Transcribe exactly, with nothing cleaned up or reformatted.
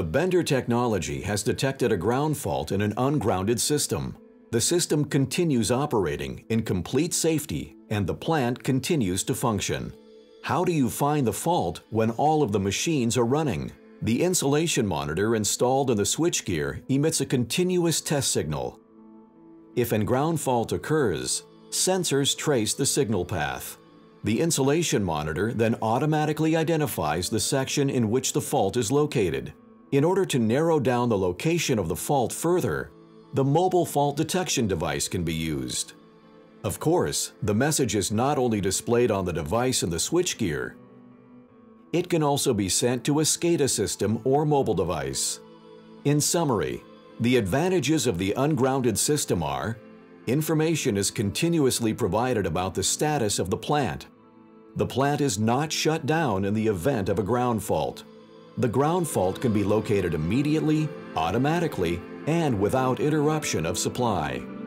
The Bender technology has detected a ground fault in an ungrounded system. The system continues operating in complete safety and the plant continues to function. How do you find the fault when all of the machines are running? The insulation monitor installed in the switchgear emits a continuous test signal. If a ground fault occurs, sensors trace the signal path. The insulation monitor then automatically identifies the section in which the fault is located. In order to narrow down the location of the fault further, the mobile fault detection device can be used. Of course, the message is not only displayed on the device in the switchgear, it can also be sent to a SCADA system or mobile device. In summary, the advantages of the ungrounded system are: information is continuously provided about the status of the plant. The plant is not shut down in the event of a ground fault. The ground fault can be located immediately, automatically, and without interruption of supply.